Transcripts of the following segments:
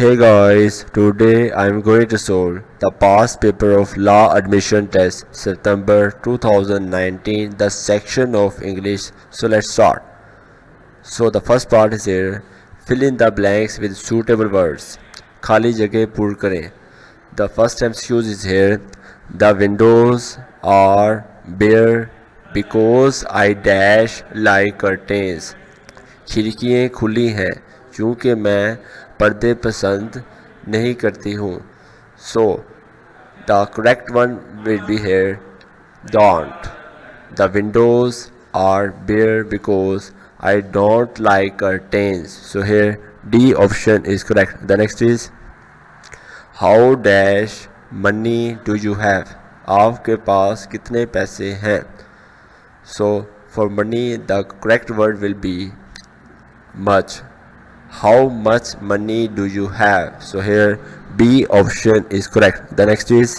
Hey guys, today I am going to solve the past paper of Law Admission Test September 2019, the section of English. So let's start. So the first part is here. Fill in the blanks with suitable words. Khali jagah pur kare. The first MCQ is here. The windows are bare because I dash like curtains. खिड़कियाँ खुली हैं क्योंकि मैं पर्दे पसंद नहीं करती हूँ. So the correct one will be here don't. The windows are bare because I don't like curtains. So here D option is correct. The next is how dash money do you have. आपके पास कितने पैसे हैं. So for money the correct word will be much. How much money do you have. So here B option is correct. The next is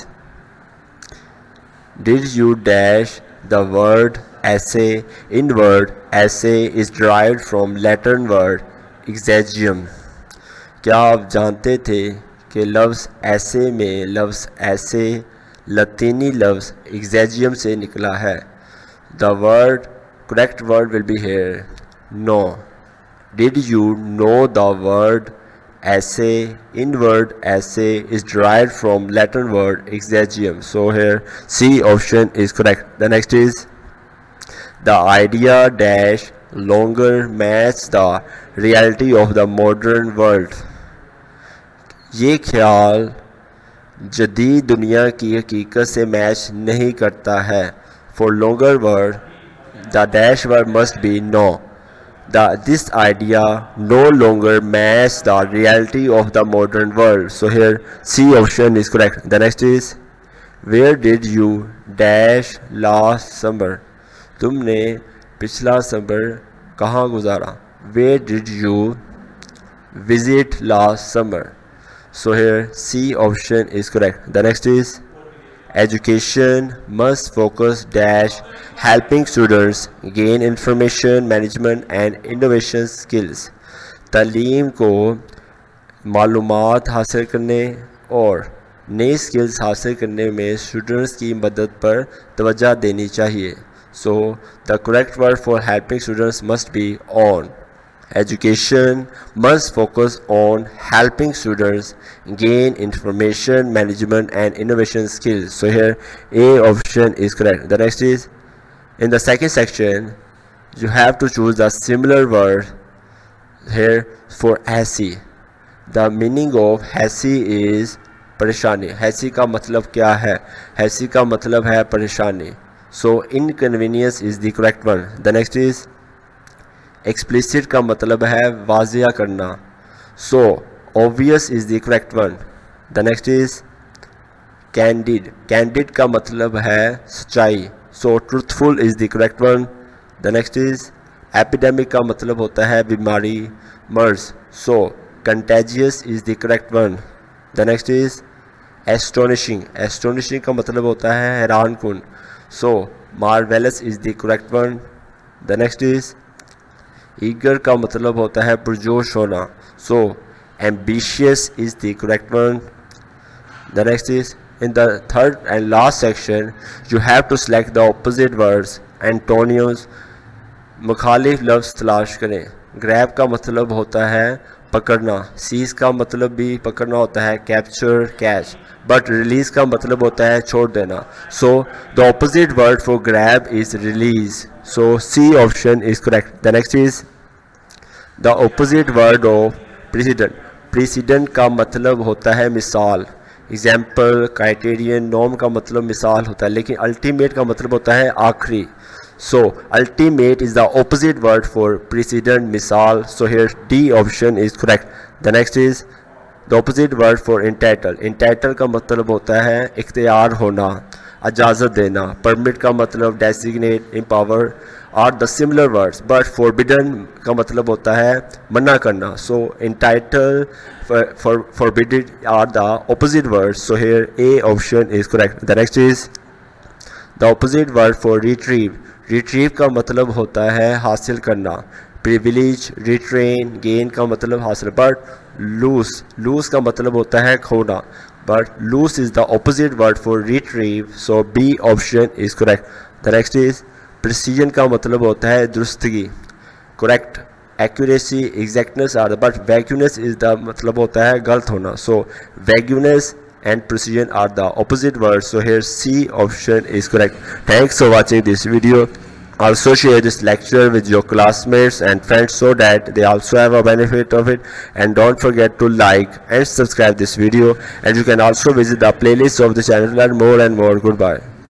did you dash. The word essay in word essay is derived from Latin word exegium. क्या आप जानते थे कि लफ्ज़ ऐसे में लफ्ज़ ऐसे लतीनी लफ्ज़ exegium से निकला है. The word correct word will be here no. Did you know the word essay in word essay is derived from Latin word exegium. So here C option is correct. The next is the idea dash longer match the reality of the modern world. ये ख्याल जदीद दुनिया की हकीकत से match नहीं करता है. For longer word the dash word must be no. This idea no longer matches the reality of the modern world. So here C option is correct. The next is where did you dash last summer. तुमने पिछला summer कहाँ गुजारा. Where did you visit last summer. So here C option is correct. The next is education must focus dash helping students gain information management and innovation skills. तालीम को मालूमात हासिल करने और नई स्किल्स हासिल करने में स्टूडेंट्स की मदद पर तवज्जो देनी चाहिए. So the correct word for helping students must be on. Education must focus on helping students gain information management and innovation skills. So here A option is correct. The next is in the second section you have to choose a similar word here for hasi. The meaning of hasi is pareshani. Hasi ka matlab kya hai. Hasi ka matlab hai pareshani. So inconvenience is the correct one. The next is explicit का मतलब है वाजिया करना. So obvious is the correct one. The next is candid. Candid का मतलब है सच्चाई. So truthful is the correct one. The next is epidemic का मतलब होता है बीमारी मर्ज. So contagious is the correct one. The next is astonishing. Astonishing का मतलब होता है हैरान कुन. So marvellous is the correct one. The next is eager का मतलब होता है पुरजोश होना. So ambitious is the correct one. The next is in the third and last section you have to select the opposite words antonyms. मुखालिफ लफ्ज़ तलाश करें. ग्रैब का मतलब होता है पकड़ना. सीज का मतलब भी पकड़ना होता है कैप्चर कैच. बट रिलीज का मतलब होता है छोड़ देना. So the opposite word for grab is release. So C option is correct. The next is the opposite word of president. President का मतलब होता है मिसाल. एग्जाम्पल क्राइटेरियन नॉर्म का मतलब मिसाल होता है लेकिन अल्टीमेट का मतलब होता है आखिरी. So ultimate is the opposite word for president मिसाल. So here D option is correct. The next is the opposite word for entitle. Entitle का मतलब होता है इख्तियार होना इजाज़त देना. परमिट का मतलब designate empower are the similar words but forbidden का मतलब होता है मना करना. So entitle forbidden are the opposite words. So here A option is correct. The next is the opposite word for retrieve. Retrieve का मतलब होता है हासिल करना. प्रिविलेज, रिट्रेन, गेन का मतलब हासिल, बट लूज, लूज का मतलब होता है खोना, but lose is the opposite word for retrieve, so B option is correct. The next is precision का मतलब होता है दुरुस्तगी, correct. Accuracy, exactness are, but vagueness is the मतलब होता है गलत होना, सो वैक्यूनेस and precision are the opposite words, so here C option is correct. Thanks for watching this video. Also share this lecture with your classmates and friends so that they also have a benefit of it, and don't forget to like and subscribe this video, and you can also visit the playlist of the channel to learn more and more. Goodbye.